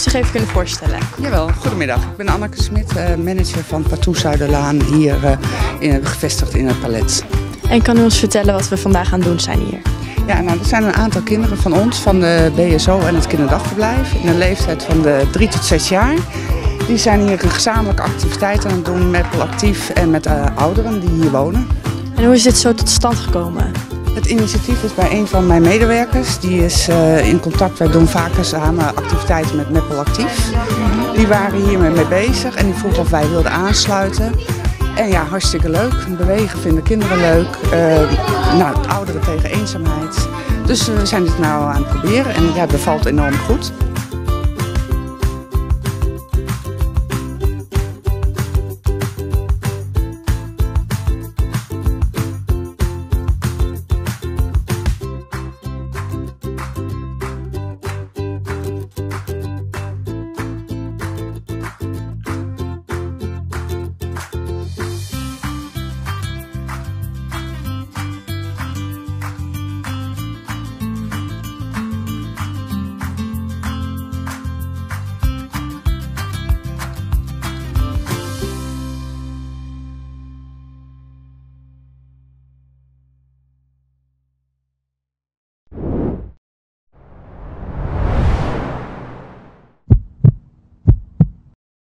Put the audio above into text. zou je zich even kunnen voorstellen? Jawel, goedemiddag. Ik ben Anneke Smit, manager van Partou Zuiderlaan, hier gevestigd in het Palet. En kan u ons vertellen wat we vandaag aan het doen zijn hier? Ja, nou, er zijn een aantal kinderen van ons, van de BSO en het kinderdagverblijf, in een leeftijd van de 3 tot 6 jaar. Die zijn hier een gezamenlijke activiteit aan het doen met Meppel Actief en met ouderen die hier wonen. En hoe is dit zo tot stand gekomen? Het initiatief is bij een van mijn medewerkers. Die is in contact, wij doen vaker samen activiteiten met Meppel Actief. Die waren hiermee bezig en die vroeg of wij wilden aansluiten. En ja, hartstikke leuk. Bewegen vinden kinderen leuk. Ouderen tegen eenzaamheid. Dus we zijn dit nou aan het proberen en ja, het bevalt enorm goed.